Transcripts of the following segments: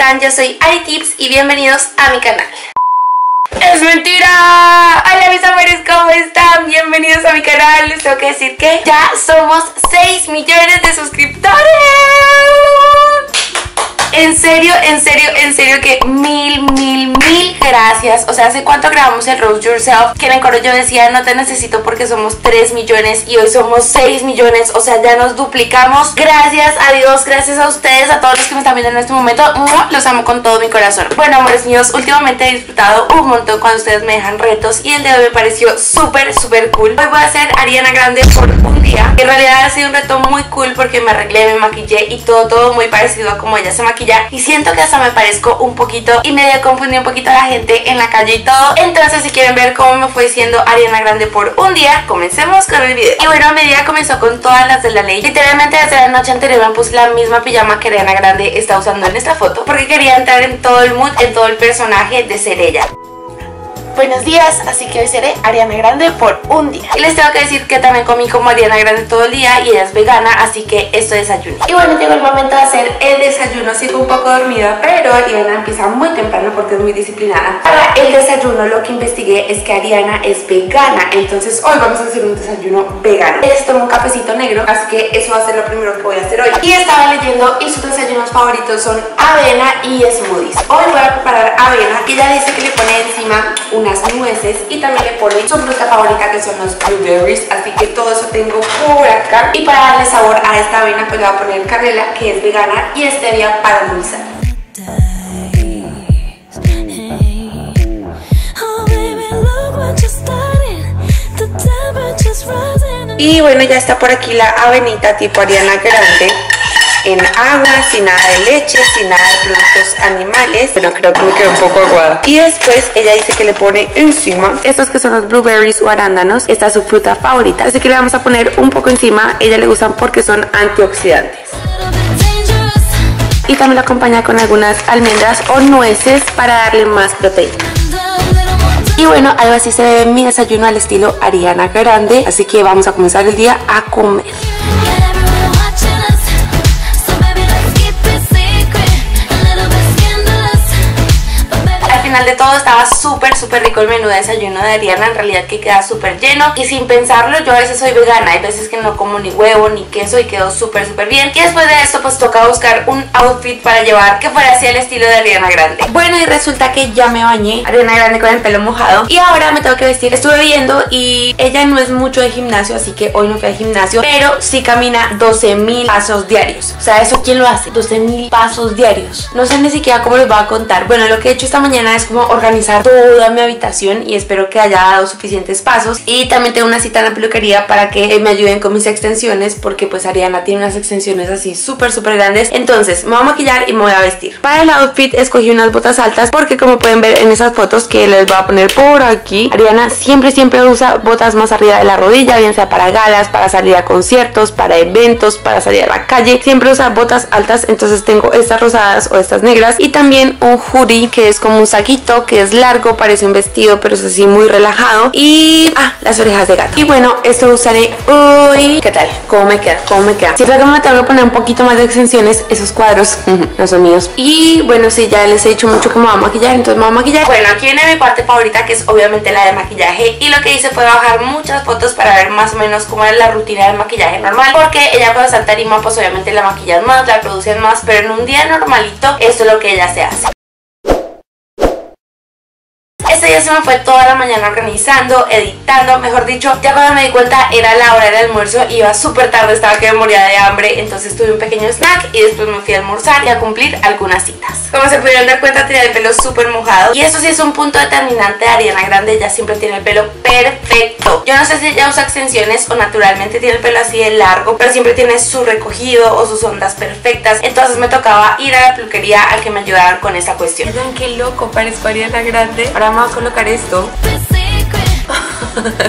están? Yo soy AriTips y bienvenidos a mi canal. ¡Es mentira! ¡Hola mis amores! ¿Cómo están? Bienvenidos a mi canal. Les tengo que decir que ya somos 6 millones de suscriptores. En serio que mil gracias. O sea, ¿hace cuánto grabamos el Roast Yourself? Que en el coro yo decía, no te necesito porque somos 3 millones y hoy somos 6 millones. O sea, ya nos duplicamos. Gracias a Dios, gracias a ustedes, a todos los que me están viendo en este momento. Los amo con todo mi corazón. Bueno, amores míos, últimamente he disfrutado un montón cuando ustedes me dejan retos y el de hoy me pareció súper cool. Hoy voy a hacer Ariana Grande por un día. En realidad ha sido un reto muy cool porque me arreglé, me maquillé y todo muy parecido a como ella se maquilló. Y siento que hasta me parezco un poquito y medio confundí un poquito a la gente en la calle y todo. Entonces, si quieren ver cómo me fue siendo Ariana Grande por un día, comencemos con el video. Y bueno, mi día comenzó con todas las de la ley. Literalmente desde la noche anterior me puse la misma pijama que Ariana Grande está usando en esta foto, porque quería entrar en todo el mood, en todo el personaje de ser ella. Buenos días, así que hoy seré Ariana Grande por un día. Y les tengo que decir que también comí como Ariana Grande todo el día y ella es vegana, así que esto desayuno. Y bueno, llegó el momento de hacer el desayuno. Sigo un poco dormida, pero Ariana empieza muy temprano porque es muy disciplinada. Para el desayuno lo que investigué es que Ariana es vegana, entonces hoy vamos a hacer un desayuno vegano. Les tomo un cafecito negro, así que eso va a ser lo primero que voy a hacer hoy. Y estaba leyendo y sus desayunos favoritos son avena y smoothies. Hoy voy a preparar avena, que ella dice que le pone encima unas nueces y también le ponen su fruta favorita que son los blueberries, así que todo eso tengo por acá. Y para darle sabor a esta avena pues le voy a poner canela, que es vegana, y stevia para dulzar. Y bueno, ya está por aquí la avenita tipo Ariana Grande, en agua, sin nada de leche, sin nada de productos animales. Bueno, creo que me quedó un poco aguada. Y después ella dice que le pone encima estos que son los blueberries o arándanos. Esta es su fruta favorita, así que le vamos a poner un poco encima. Ella le gustan porque son antioxidantes. Y también lo acompaña con algunas almendras o nueces para darle más proteína. Y bueno, algo así se ve mi desayuno al estilo Ariana Grande, así que vamos a comenzar el día a comer. De todo estaba súper rico el menú de desayuno de Ariana, en realidad que queda súper lleno y sin pensarlo, yo a veces soy vegana, hay veces que no como ni huevo ni queso y quedó súper bien. Y después de esto pues toca buscar un outfit para llevar que fuera así el estilo de Ariana Grande. Bueno, y resulta que ya me bañé, Ariana Grande con el pelo mojado, y ahora me tengo que vestir. Estuve viendo y ella no es mucho de gimnasio, así que hoy no fui al gimnasio, pero sí camina 12.000 pasos diarios. O sea, ¿eso quién lo hace? 12.000 pasos diarios. No sé ni siquiera cómo les va a contar. Bueno, lo que he hecho esta mañana es como organizar toda mi habitación y espero que haya dado suficientes pasos. Y también tengo una cita en la peluquería para que me ayuden con mis extensiones, porque pues Ariana tiene unas extensiones así súper grandes. Entonces me voy a maquillar y me voy a vestir. Para el outfit escogí unas botas altas porque, como pueden ver en esas fotos que les voy a poner por aquí, Ariana siempre usa botas más arriba de la rodilla, bien sea para galas, para salir a conciertos, para eventos, para salir a la calle. Siempre usa botas altas, entonces tengo estas rosadas o estas negras. Y también un hoodie que es como un saquito que es largo, parece un vestido pero es así muy relajado. Y las orejas de gato. Y bueno, esto lo usaré hoy. ¿Qué tal? ¿Cómo me queda? Siempre que me tengo que poner un poquito más de extensiones. Esos cuadros no son míos. Y bueno, sí, ya les he dicho mucho cómo va a maquillar, entonces me voy a maquillar. Bueno, aquí viene mi parte favorita, que es obviamente la de maquillaje. Y lo que hice fue bajar muchas fotos para ver más o menos cómo era la rutina del maquillaje normal, porque ella cuando está en tarima pues obviamente la maquillan más, la producen más, pero en un día normalito esto es lo que ella se hace. Este día se me fue toda la mañana organizando, editando, mejor dicho. Ya cuando me di cuenta era la hora del almuerzo, iba súper tarde, estaba que me moría de hambre. Entonces tuve un pequeño snack y después me fui a almorzar y a cumplir algunas citas. Como se pudieron dar cuenta, tenía el pelo súper mojado, y eso sí es un punto determinante de Ariana Grande. Ella siempre tiene el pelo perfecto. Yo no sé si ella usa extensiones o naturalmente tiene el pelo así de largo, pero siempre tiene su recogido o sus ondas perfectas. Entonces me tocaba ir a la peluquería a que me ayudaran con esa cuestión. Miren qué loco, parezco Ariana Grande. Ahora vamos a colocar esto. Esto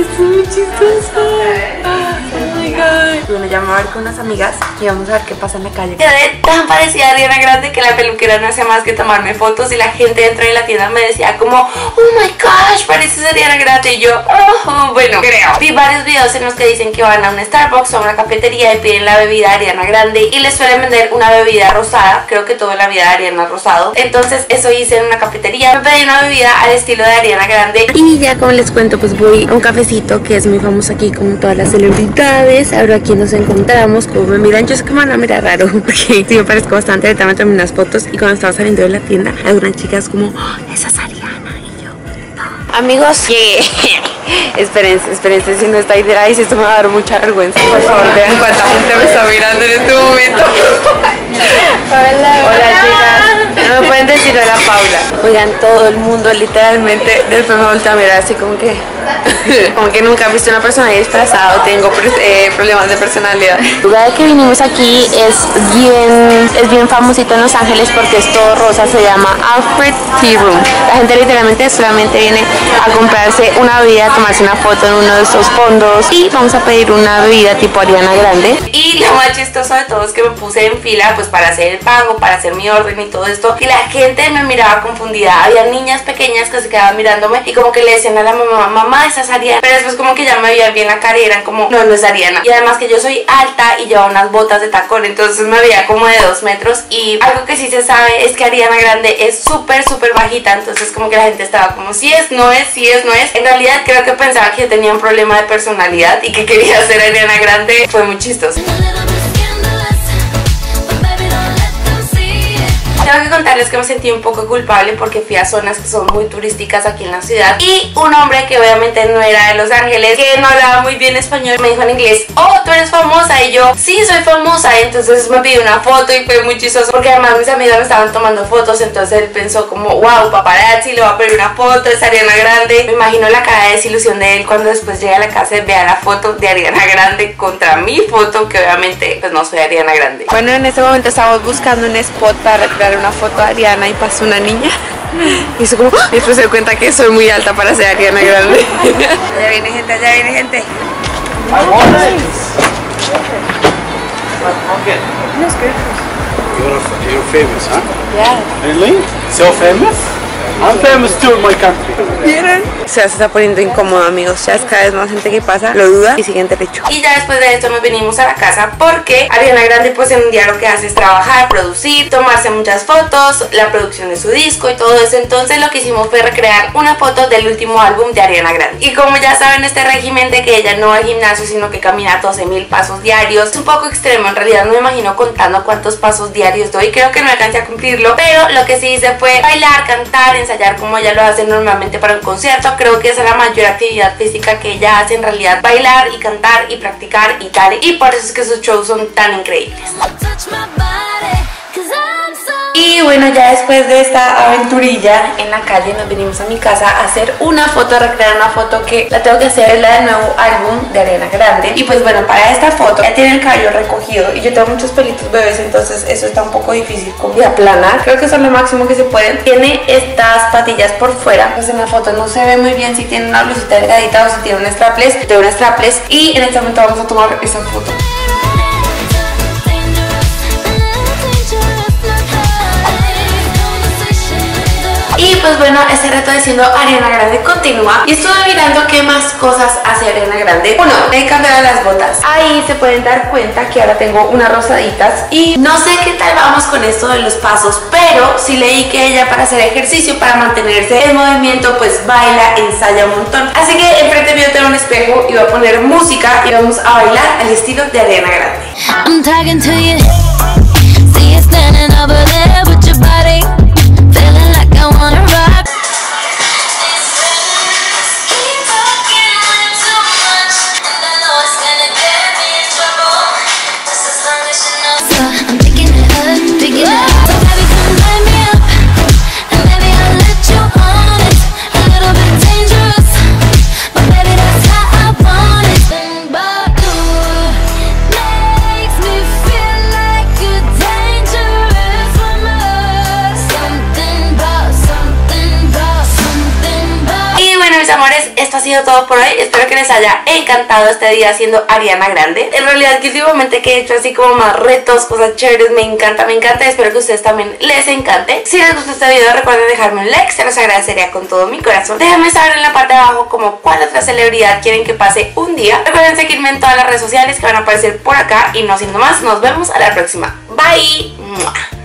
es muy chistoso. Oh my god. Bueno, ya me voy a ver con unas amigas y vamos a ver qué pasa en la calle. Quedé tan parecida a Ariana Grande que la peluquera no hacía más que tomarme fotos y la gente dentro de la tienda me decía como, oh my gosh, pareces Ariana Grande. Y yo, oh, bueno, creo. Vi varios videos en los que dicen que van a un Starbucks o a una cafetería y piden la bebida Ariana Grande y les suelen vender una bebida rosada. Creo que toda la vida de Ariana es rosado. Entonces eso hice en una cafetería. Me pedí una bebida al estilo de Ariana Grande. Y ya como les cuento, pues voy a un cafecito que es muy famoso aquí como todas las celebridades. Ahora aquí nos encontramos. Como me miran, yo sé que me van a mirar raro porque sí me parezco bastante. Ahorita me tomé unas fotos y cuando estaba saliendo de la tienda algunas chicas como, oh, esa es Ariana. Y yo, no. Amigos, llegué. Espérense, si no estáis de ahí, si esto me va a dar mucha vergüenza. Por favor, vean cuánta gente me está mirando en este momento. Hola chicas, me pueden decir hola Paula. Oigan, todo el mundo literalmente después me voltea a mirar así como que nunca he visto una persona disfrazada. Tengo problemas de personalidad. El lugar que vinimos aquí es bien famosito en Los Ángeles porque es todo rosa. Se llama Alfred Tea Room. La gente literalmente solamente viene a comprarse una bebida, a tomarse una foto en uno de estos fondos y vamos a pedir una bebida tipo Ariana Grande. Y lo más chistoso de todo es que me puse en fila pues para hacer el pago, para hacer mi orden y todo esto, y la gente me miraba confundida. Había niñas pequeñas que se quedaban mirándome y como que le decían a la mamá, mamá, esa es Ariana, pero después como que ya me veían bien la cara y eran como, no, no es Ariana. Y además que yo soy alta y llevaba unas botas de tacón, entonces me veía como de 2 metros. Y algo que sí se sabe es que Ariana Grande es súper bajita, entonces como que la gente estaba como, si es, no es, si es, no es. En realidad creo que pensaba que yo tenía un problema de personalidad y que quería ser Ariana Grande. Fue muy chistoso. Tengo que contarles que me sentí un poco culpable porque fui a zonas que son muy turísticas aquí en la ciudad y un hombre que obviamente no era de Los Ángeles, que no hablaba muy bien español, me dijo en inglés, oh, tú eres famosa. Y yo, sí, soy famosa. Y entonces me pidió una foto y fue muy chistoso porque además mis amigos me estaban tomando fotos, entonces él pensó como, wow, paparazzi, le va a pedir una foto, es Ariana Grande. Me imagino la cara de desilusión de él cuando después llega a la casa y vea la foto de Ariana Grande contra mi foto, que obviamente pues no soy Ariana Grande. Bueno, en este momento estamos buscando un spot para recrear una foto a Ariana y pasó una niña y eso como, ¡ah! Después se dio cuenta que soy muy alta para ser Ariana Grande. Allá viene gente, allá viene gente. You're famous, huh? Yeah. Really? So famous? I'm famous too in my country. ¿Vieron? O sea, se está poniendo incómodo, amigos. Ya es cada vez más gente que pasa, lo duda y siguiente pecho. Y ya después de esto nos venimos a la casa porque Ariana Grande pues en un día lo que hace es trabajar, producir, tomarse muchas fotos, la producción de su disco y todo eso. Entonces lo que hicimos fue recrear una foto del último álbum de Ariana Grande. Y como ya saben, este régimen de que ella no va al gimnasio sino que camina 12.000 pasos diarios es un poco extremo. En realidad no me imagino contando cuántos pasos diarios doy, creo que no alcancé a cumplirlo, pero lo que sí hice fue bailar, cantar, ensayar como ella lo hace normalmente para un concierto. Creo que esa es la mayor actividad física que ella hace en realidad, bailar y cantar y practicar y tal, y por eso es que sus shows son tan increíbles. Y bueno, ya después de esta aventurilla en la calle nos venimos a mi casa a hacer una foto, a recrear una foto que la tengo que hacer, es la del nuevo álbum de Ariana Grande. Y pues bueno, para esta foto ya tiene el cabello recogido y yo tengo muchos pelitos bebés, entonces eso está un poco difícil como de aplanar, creo que eso es lo máximo que se puede. Tiene estas patillas por fuera, pues en la foto no se ve muy bien si tiene una blusita delgadita o si tiene un strapless, y en este momento vamos a tomar esa foto. Y pues bueno, este reto de siendo Ariana Grande continúa. Y estuve mirando qué más cosas hace Ariana Grande. Uno, me cambiaron las botas. Ahí se pueden dar cuenta que ahora tengo unas rosaditas. Y no sé qué tal vamos con esto de los pasos, pero sí leí que ella para hacer ejercicio, para mantenerse en movimiento, pues baila, ensaya un montón. Así que enfrente mío tengo un espejo y voy a poner música y vamos a bailar al estilo de Ariana Grande. I'm talking to you. See you standing over there with your body. Makes me feel like mis amores, esto ha sido todo por hoy. Espero que les haya encantado este día haciendo Ariana Grande. En realidad que últimamente que he hecho así como más retos, cosas chéveres, me encanta. Espero que a ustedes también les encante. Si les gustó este video recuerden dejarme un like, se los agradecería con todo mi corazón. Déjenme saber en la parte de abajo como cuál otra celebridad quieren que pase un día. Recuerden seguirme en todas las redes sociales que van a aparecer por acá. Y no siendo más, nos vemos a la próxima. Bye.